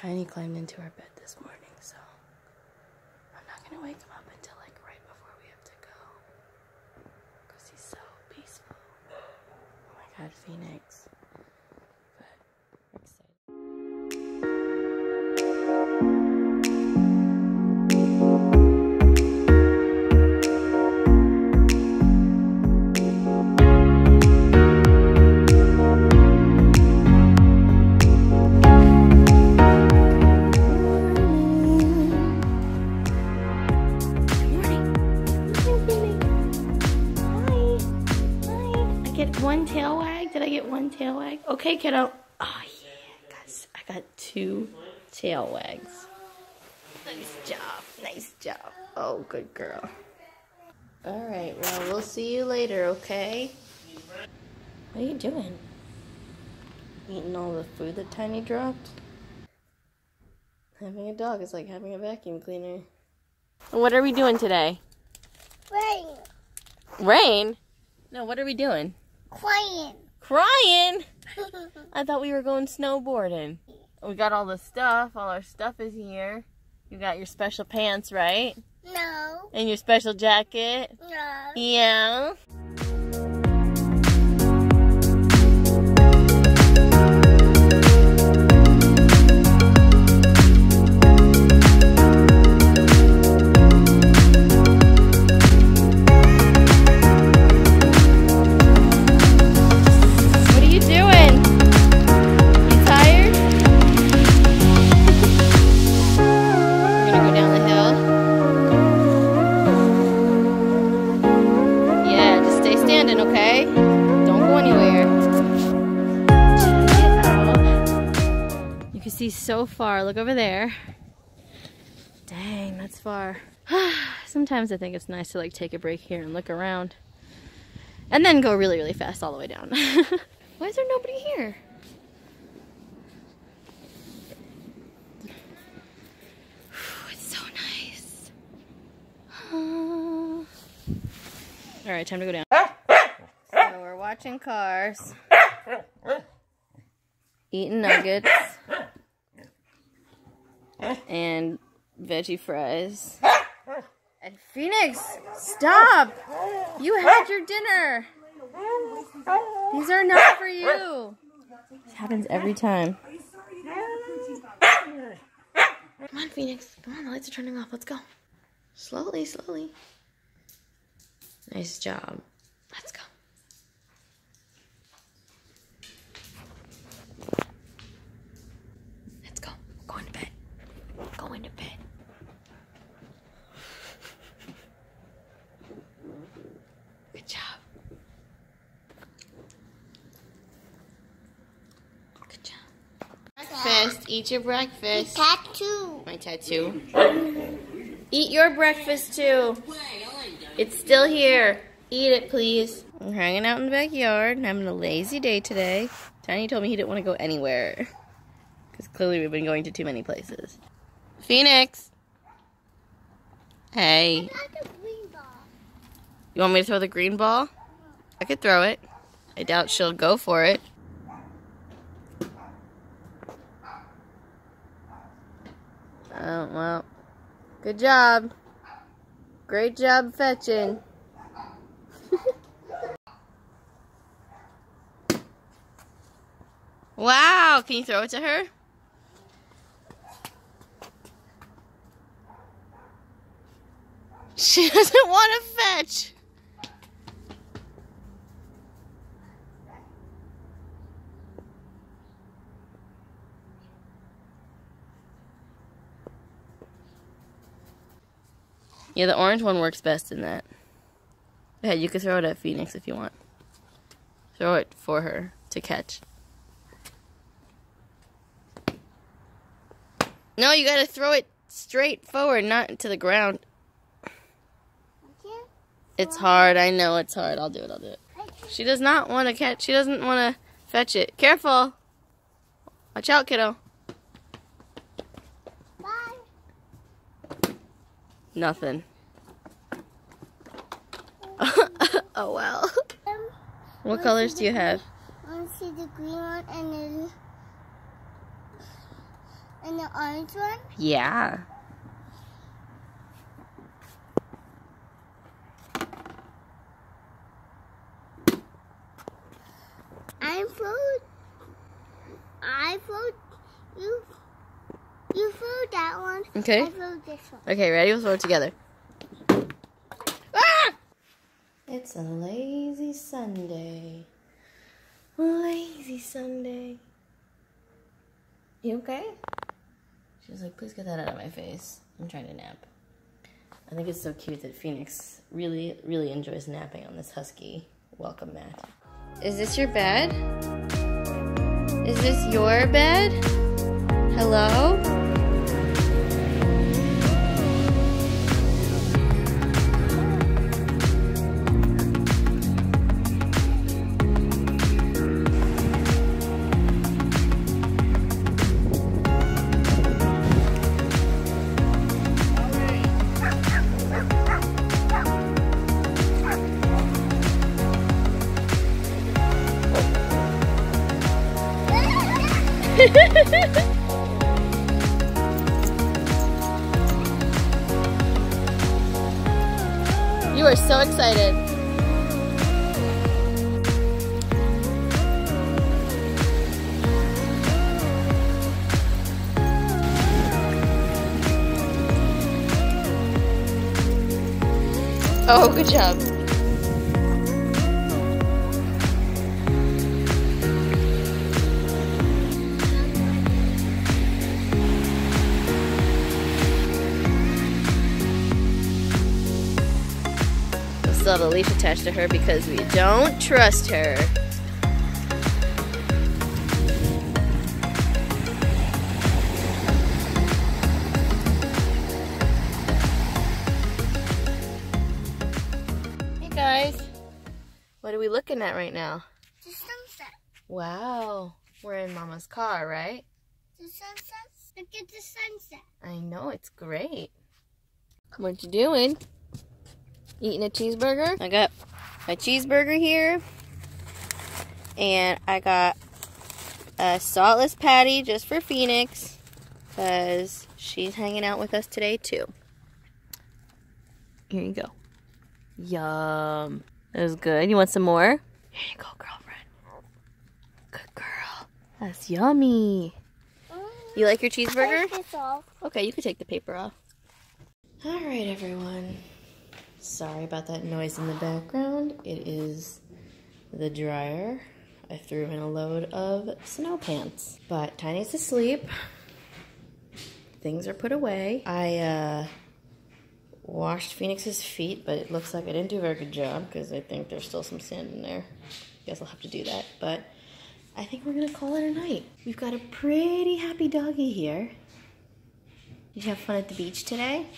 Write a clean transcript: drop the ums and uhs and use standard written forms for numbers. Tiny climbed into our bed this morning, so I'm not going to wake him up until like right before we have to go, because he's so peaceful. Oh my god, Phoenix. One tail wag? Did I get one tail wag? Okay, kiddo. Oh, yeah. I got two tail wags. Nice job. Nice job. Oh, good girl. All right. Well, we'll see you later, okay? What are you doing? Eating all the food that Tiny dropped? Having a dog is like having a vacuum cleaner. What are we doing today? Rain. Rain? No, what are we doing? Crying. Crying? I thought we were going snowboarding. We got all the stuff. All our stuff is here. You got your special pants, right? No. And your special jacket? No. Yeah. See so far. Look over there. Dang, that's far. Sometimes I think it's nice to like take a break here and look around and then go really, really fast all the way down. Why is there nobody here? It's so nice. All right, time to go down. So we're watching cars, eating nuggets, and veggie fries. And Phoenix, stop! You had your dinner! These are not for you! This happens every time. Come on, Phoenix. Come on, the lights are turning off. Let's go. Slowly, slowly. Nice job. Let's go. Eat your breakfast. Eat tattoo. My tattoo. Eat your breakfast too. It's still here. Eat it, please. I'm hanging out in the backyard and having a lazy day today. Tiny told me he didn't want to go anywhere because clearly we've been going to too many places. Phoenix. Hey. You want me to throw the green ball? I could throw it. I doubt she'll go for it. Oh, well. Good job. Great job fetching. Wow, can you throw it to her? She doesn't want to fetch. Yeah, the orange one works best in that. Yeah, you can throw it at Phoenix if you want. Throw it for her to catch. No, you gotta throw it straight forward, not to the ground. It's hard, I know it's hard. I'll do it, I'll do it. She does not want to catch, she doesn't want to fetch it. Careful! Watch out, kiddo. Nothing. Oh, well. What colors do you have? I want to see the green one and And the orange one? Yeah. I fold. You fold that one. Okay. I fold this one. Okay, ready? Let's fold together. Ah! It's a lazy Sunday. Lazy Sunday. You okay? She was like, please get that out of my face. I'm trying to nap. I think it's so cute that Phoenix really, really enjoys napping on this husky welcome mat. Is this your bed? Is this your bed? Hello? You are so excited. Oh, good job. Still have a leash attached to her because we don't trust her. Hey guys, what are we looking at right now? The sunset. Wow, we're in Mama's car, right? The sunset. Look at the sunset. I know, it's great. What you doing? Eating a cheeseburger. I got a cheeseburger here, and I got a saltless patty just for Phoenix because she's hanging out with us today too. Here you go. Yum. That was good. You want some more? Here you go, girlfriend. Good girl. That's yummy. You like your cheeseburger? Take this off. Okay, you can take the paper off. All right, everyone. Sorry about that noise in the background. It is the dryer. I threw in a load of snow pants. But Tiny's asleep. Things are put away. I washed Phoenix's feet, but it looks like I didn't do a very good job because I think there's still some sand in there. Guess I'll have to do that. But I think we're gonna call it a night. We've got a pretty happy doggy here. Did you have fun at the beach today?